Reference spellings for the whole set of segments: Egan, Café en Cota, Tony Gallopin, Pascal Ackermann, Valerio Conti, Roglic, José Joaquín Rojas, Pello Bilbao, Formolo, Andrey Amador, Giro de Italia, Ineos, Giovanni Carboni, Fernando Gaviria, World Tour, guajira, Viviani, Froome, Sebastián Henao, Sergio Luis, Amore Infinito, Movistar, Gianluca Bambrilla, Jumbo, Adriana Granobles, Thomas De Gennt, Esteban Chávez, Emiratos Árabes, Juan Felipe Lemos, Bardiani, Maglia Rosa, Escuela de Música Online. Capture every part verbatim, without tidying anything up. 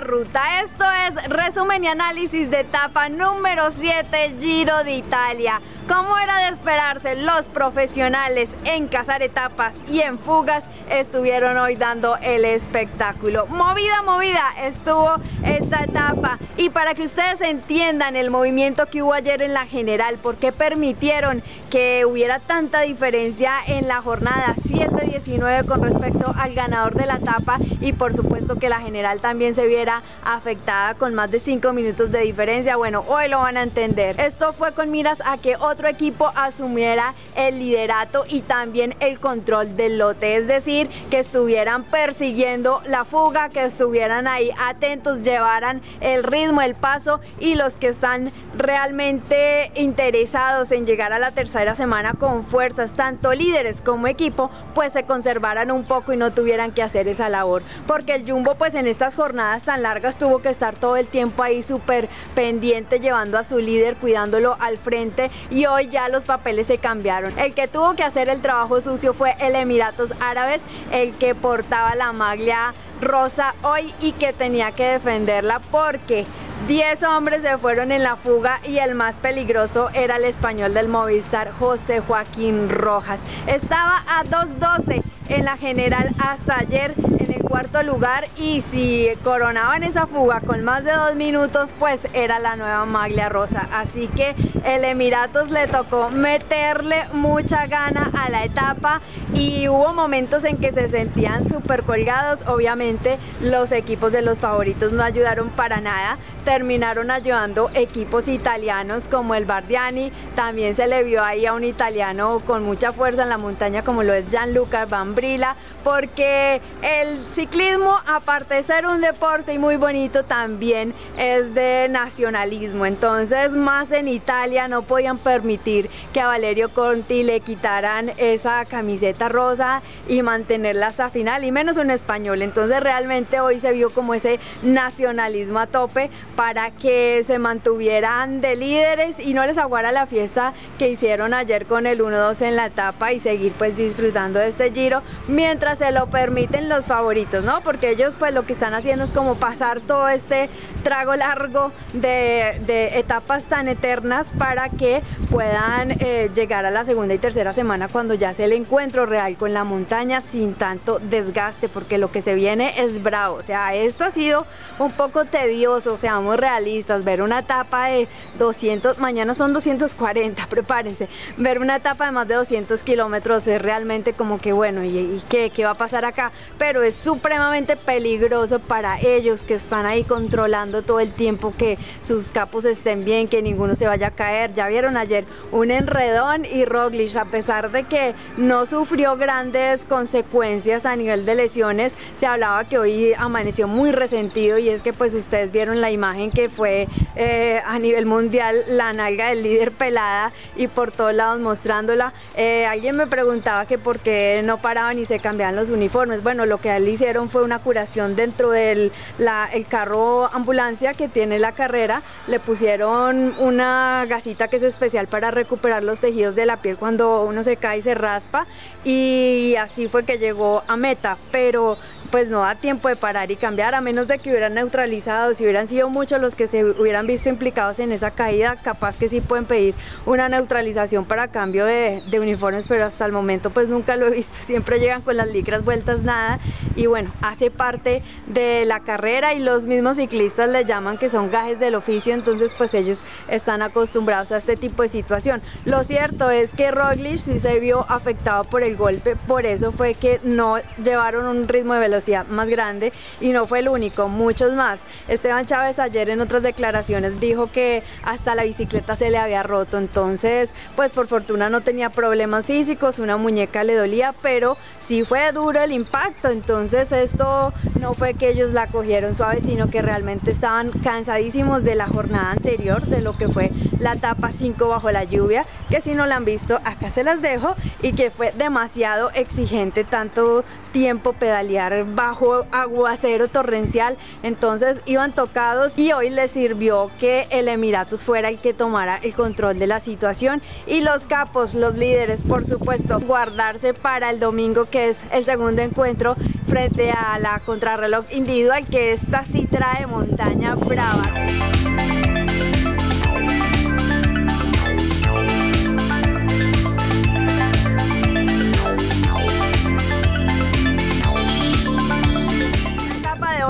la Ruta. Esto es resumen y análisis de etapa número siete, Giro de Italia. Como era de esperarse, los profesionales en cazar etapas y en fugas estuvieron hoy dando el espectáculo. Movida, movida estuvo esta etapa, y para que ustedes entiendan el movimiento que hubo ayer en la general, por qué permitieron que hubiera tanta diferencia en la jornada siete diecinueve con respecto al ganador de la etapa, y por supuesto que la general también se viera afectada con más de cinco minutos de diferencia. Bueno, hoy lo van a entender. Esto fue con miras a que otro equipo asumiera el liderato y también el control del lote, es decir, que estuvieran persiguiendo la fuga, que estuvieran ahí atentos, llevaran el ritmo, el paso, y los que están realmente interesados en llegar a la tercera semana con fuerzas, tanto líderes como equipo, pues se conservaran un poco y no tuvieran que hacer esa labor, porque el Jumbo pues en estas jornadas tan largas tuvo que estar todo el tiempo ahí súper pendiente, llevando a su líder, cuidándolo al frente, y hoy ya los papeles se cambiaron. El que tuvo que hacer el trabajo sucio fue el Emiratos Árabes, el que portaba la maglia rosa hoy y que tenía que defenderla, porque diez hombres se fueron en la fuga y el más peligroso era el español del Movistar, José Joaquín Rojas. Estaba a dos doce en la general hasta ayer en el cuarto lugar, y si coronaban esa fuga con más de dos minutos, pues era la nueva maglia rosa. Así que el Emiratos le tocó meterle mucha gana a la etapa, y hubo momentos en que se sentían súper colgados. Obviamente los equipos de los favoritos no ayudaron para nada, terminaron ayudando equipos italianos como el Bardiani, también se le vio ahí a un italiano con mucha fuerza en la montaña como lo es Gianluca Bambrilla, porque el ciclismo, aparte de ser un deporte y muy bonito, también es de nacionalismo. Entonces, más en Italia no podían permitir que a Valerio Conti le quitaran esa camiseta rosa y mantenerla hasta final, y menos un español. Entonces realmente hoy se vio como ese nacionalismo a tope para que se mantuvieran de líderes y no les aguara la fiesta que hicieron ayer con el uno dos en la etapa, y seguir pues disfrutando de este Giro mientras se lo permiten los favoritos, ¿no? Porque ellos pues lo que están haciendo es como pasar todo este trago largo de, de etapas tan eternas para que puedan eh, llegar a la segunda y tercera semana, cuando ya es el encuentro real con la montaña, sin tanto desgaste, porque lo que se viene es bravo. O sea, esto ha sido un poco tedioso, seamos realistas. Ver una etapa de doscientos, mañana son doscientos cuarenta, prepárense, ver una etapa de más de doscientos kilómetros es realmente como que bueno, ¿y, y qué, qué va a pasar acá? Pero es supremamente peligroso para ellos, que están ahí controlando todo el tiempo que sus capos estén bien, que ninguno se vaya a caer. Ya vieron ayer un enredón, y Roglic, a pesar de que no sufrió grandes consecuencias a nivel de lesiones, se hablaba que hoy amaneció muy resentido, y es que pues ustedes vieron la imagen que fue eh, a nivel mundial, la nalga del líder pelada y por todos lados mostrándola. Eh, alguien me preguntaba que por qué no paraban y se cambiaban los uniformes. Bueno, lo que le hicieron fue una curación dentro del la, el carro ambulancia que tiene la carrera. Le pusieron una gasita que es especial para recuperar los tejidos de la piel cuando uno se cae y se raspa, y así fue que llegó a meta, pero pues no da tiempo de parar y cambiar, a menos de que hubieran neutralizado. Si hubieran sido muchos los que se hubieran visto implicados en esa caída, capaz que sí pueden pedir una neutralización para cambio de, de uniformes, pero hasta el momento pues nunca lo he visto. Siempre llegan con las licras vueltas, nada, y bueno, hace parte de la carrera, y los mismos ciclistas le llaman que son gajes del oficio. Entonces pues ellos están acostumbrados a este tipo de situación. Lo cierto es que Roglic sí se vio afectado por el golpe, por eso fue que no llevaron un ritmo de velocidad más grande, y no fue el único, muchos más. Esteban Chávez ayer en otras declaraciones dijo que hasta la bicicleta se le había roto. Entonces pues por fortuna no tenía problemas físicos, una muñeca le dolía, pero sí fue duro el impacto. Entonces esto no fue que ellos la cogieron suave, sino que realmente estaban cansadísimos de la jornada anterior, de lo que fue la etapa cinco bajo la lluvia, que si no la han visto acá se las dejo, y que fue demasiado exigente tanto tiempo pedalear bajo aguacero torrencial. Entonces iban tocados, y hoy les sirvió que el Emiratos fuera el que tomara el control de la situación, y los capos, los líderes por supuesto, guardarse para el domingo, que es el segundo encuentro frente a la contrarreloj individual, que esta sí trae montaña brava.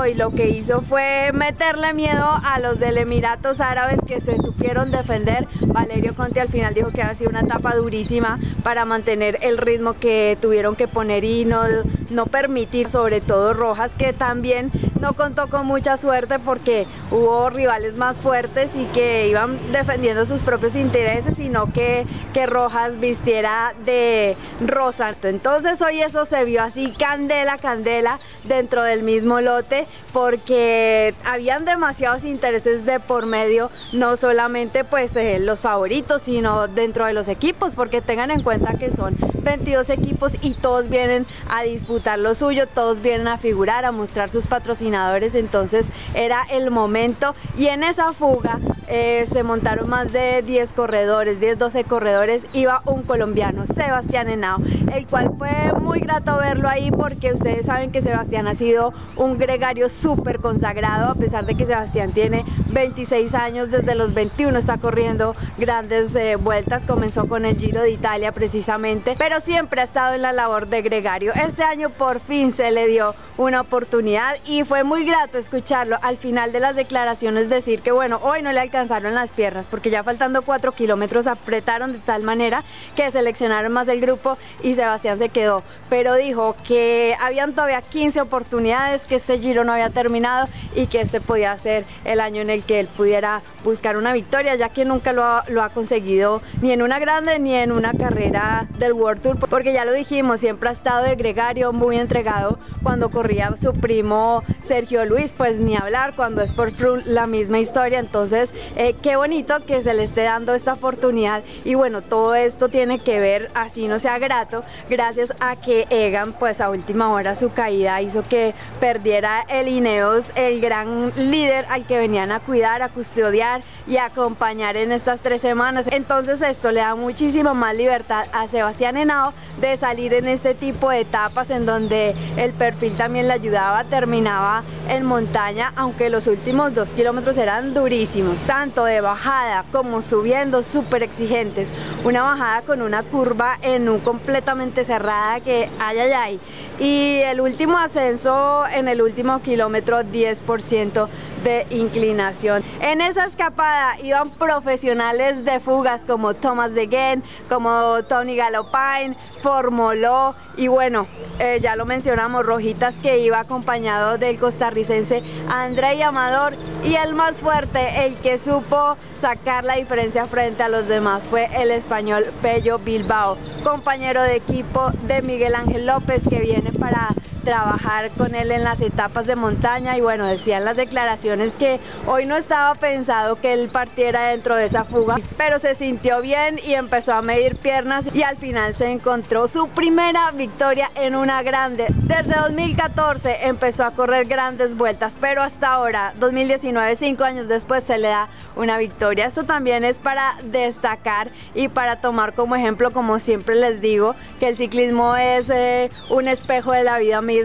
Y lo que hizo fue meterle miedo a los del Emiratos Árabes, que se supieron defender. Valerio Conti al final dijo que ha sido una etapa durísima para mantener el ritmo que tuvieron que poner y no, no permitir, sobre todo Rojas, que también no contó con mucha suerte porque hubo rivales más fuertes y que iban defendiendo sus propios intereses, sino que, que Rojas vistiera de rosa. Entonces hoy eso se vio así candela, candela dentro del mismo lote, porque habían demasiados intereses de por medio, no solamente pues eh, los favoritos, sino dentro de los equipos, porque tengan en cuenta que son veintidós equipos y todos vienen a disputar lo suyo, todos vienen a figurar, a mostrar sus patrocinadores. Entonces era el momento, y en esa fuga eh, se montaron más de diez corredores, diez, doce corredores. Iba un colombiano, Sebastián Henao, el cual fue muy grato verlo ahí, porque ustedes saben que Sebastián ha sido un gregario súper consagrado, a pesar de que Sebastián tiene veintiséis años. Desde los veintiuno está corriendo grandes eh, vueltas, comenzó con el Giro de Italia precisamente, pero siempre ha estado en la labor de gregario. Este año por fin se le dio una oportunidad y fue muy grato escucharlo al final de las declaraciones decir que bueno, hoy no le alcanzaron las piernas, porque ya faltando cuatro kilómetros apretaron de tal manera que seleccionaron más el grupo y Sebastián se quedó, pero dijo que habían todavía quince oportunidades, que este Giro no había terminado y que este podía ser el año en el que él pudiera buscar una victoria, ya que nunca lo ha, lo ha conseguido ni en una grande ni en una carrera del World Tour, porque ya lo dijimos, siempre ha estado de gregario, muy entregado. Cuando corría su primo Sergio Luis, pues ni hablar, cuando es por Froome la misma historia. Entonces eh, qué bonito que se le esté dando esta oportunidad, y bueno, todo esto tiene que ver, así no sea grato, gracias a que Egan pues a última hora su caída hizo que perdiera el Ineos, el gran líder al que venían a cuidar, a custodiar y a acompañar en estas tres semanas. Entonces esto le da muchísima más libertad a Sebastián Henao de salir en este tipo de etapas, en donde el perfil también le ayudaba, terminaba en montaña, aunque los últimos dos kilómetros eran durísimos, tanto de bajada como subiendo, súper exigentes. Una bajada con una curva en un completamente cerrada que ay ay ay, y el último ascenso en el último kilómetro, diez por ciento de inclinación. En esa escapada iban profesionales de fugas como Thomas De Gennt, como Tony Gallopin, Formolo y bueno, eh, ya lo mencionamos, Rojitas, que iba acompañado del costarricense Andrey Amador, y el más fuerte, el que supo sacar la diferencia frente a los demás, fue el español Pello Bilbao, compañero de equipo de Miguel Ángel López, que viene para trabajar con él en las etapas de montaña. Y bueno, decían las declaraciones que hoy no estaba pensado que él partiera dentro de esa fuga, pero se sintió bien y empezó a medir piernas, y al final se encontró su primera victoria en una grande. Desde dos mil catorce empezó a correr grandes vueltas, pero hasta ahora, dos mil diecinueve, cinco años después, se le da una victoria. Esto también es para destacar y para tomar como ejemplo, como siempre les digo, que el ciclismo es eh, un espejo de la vida misma.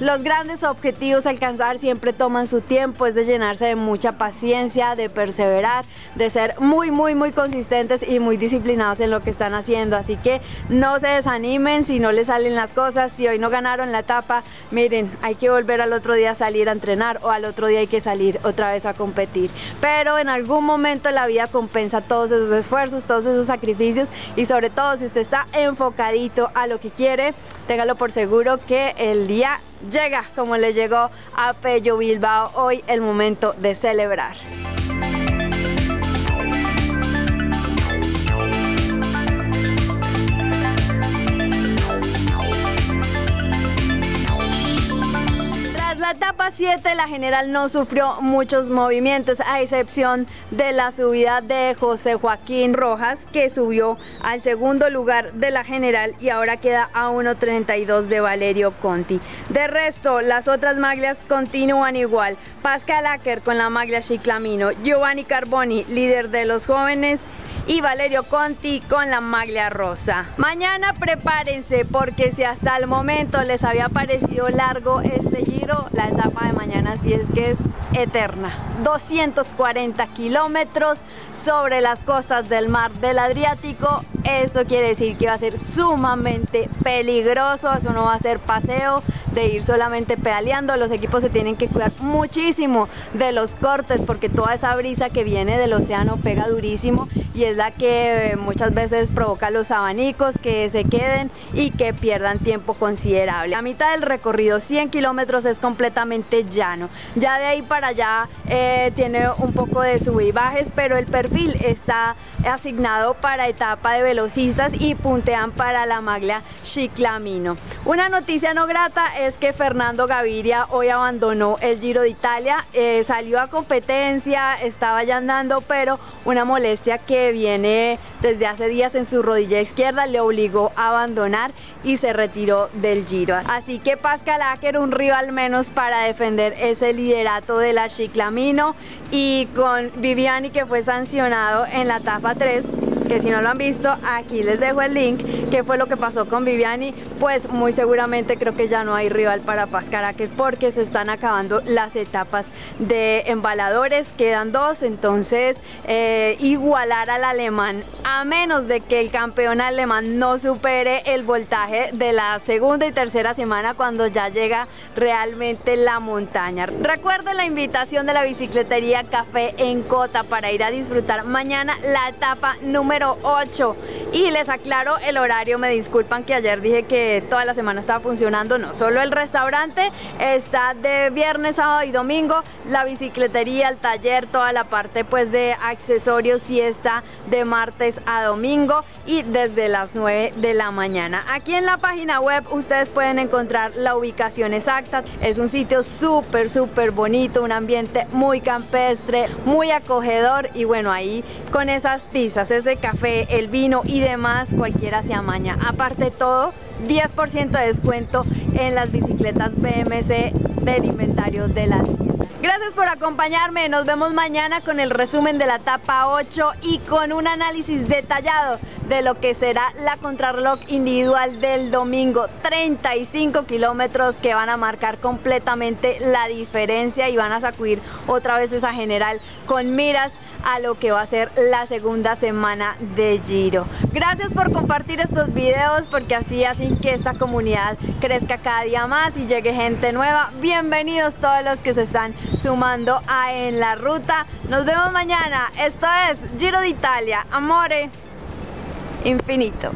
Los grandes objetivos a alcanzar siempre toman su tiempo, es de llenarse de mucha paciencia, de perseverar, de ser muy muy muy consistentes y muy disciplinados en lo que están haciendo. Así que no se desanimen si no les salen las cosas, si hoy no ganaron la etapa, miren, hay que volver al otro día a salir a entrenar, o al otro día hay que salir otra vez a competir, pero en algún momento la vida compensa todos esos esfuerzos, todos esos sacrificios, y sobre todo si usted está enfocadito a lo que quiere, téngalo por seguro que el El día llega, como le llegó a Pello Bilbao. Hoy el momento de celebrar. La etapa siete, la general, no sufrió muchos movimientos, a excepción de la subida de José Joaquín Rojas, que subió al segundo lugar de la general y ahora queda a uno treinta y dos de Valerio Conti. De resto, las otras maglias continúan igual. Pascal Ackermann con la maglia Ciclamino, Giovanni Carboni, líder de los jóvenes, y Valerio Conti con la Maglia Rosa. Mañana prepárense, porque si hasta el momento les había parecido largo este giro, la etapa de mañana sí es que es eterna. doscientos cuarenta kilómetros sobre las costas del mar del Adriático. Eso quiere decir que va a ser sumamente peligroso, eso no va a ser paseo de ir solamente pedaleando. Los equipos se tienen que cuidar muchísimo de los cortes, porque toda esa brisa que viene del océano pega durísimo y es la que muchas veces provoca los abanicos que se queden y que pierdan tiempo considerable. La mitad del recorrido, cien kilómetros, es completamente llano. Ya de ahí para allá eh, tiene un poco de sub y bajes, pero el perfil está asignado para etapa de velocistas y puntean para la Maglia Ciclamino. Una noticia no grata es que Fernando Gaviria hoy abandonó el Giro de Italia. Eh, salió a competencia, estaba ya andando, pero una molestia que viene desde hace días en su rodilla izquierda le obligó a abandonar y se retiró del Giro. Así que Pascal Ackermann, un rival menos para defender ese liderato de la Ciclamino, y con Viviani, que fue sancionado en la etapa tres, que si no lo han visto, aquí les dejo el link, que fue lo que pasó con Viviani. Pues muy seguramente creo que ya no hay rival para Pascal Ackermann, porque se están acabando las etapas de embaladores, quedan dos. Entonces eh, igualar al alemán, a menos de que el campeón alemán no supere el voltaje de la segunda y tercera semana, cuando ya llega realmente la montaña. Recuerden la invitación de la bicicletería Café en Cota para ir a disfrutar mañana la etapa número ocho. Y les aclaro el horario, me disculpan que ayer dije que toda la semana estaba funcionando. No, solo el restaurante está de viernes, sábado y domingo. La bicicletería, el taller, toda la parte pues de accesorios sí está de martes a domingo y desde las nueve de la mañana. Aquí en la página web ustedes pueden encontrar la ubicación exacta. Es un sitio súper súper bonito, un ambiente muy campestre, muy acogedor, y bueno, ahí con esas pizzas, ese café, el vino y demás, cualquiera se amaña. Aparte de todo, diez por ciento de descuento en las bicicletas B M C del inventario de la tienda. Gracias por acompañarme, nos vemos mañana con el resumen de la etapa ocho y con un análisis detallado de lo que será la contrarreloj individual del domingo. treinta y cinco kilómetros que van a marcar completamente la diferencia y van a sacudir otra vez esa general con miras a lo que va a ser la segunda semana de Giro. Gracias por compartir estos videos, porque así hacen que esta comunidad crezca cada día más y llegue gente nueva. Bienvenidos todos los que se están sumando a En la Ruta. Nos vemos mañana. Esto es Giro de Italia, Amore Infinito.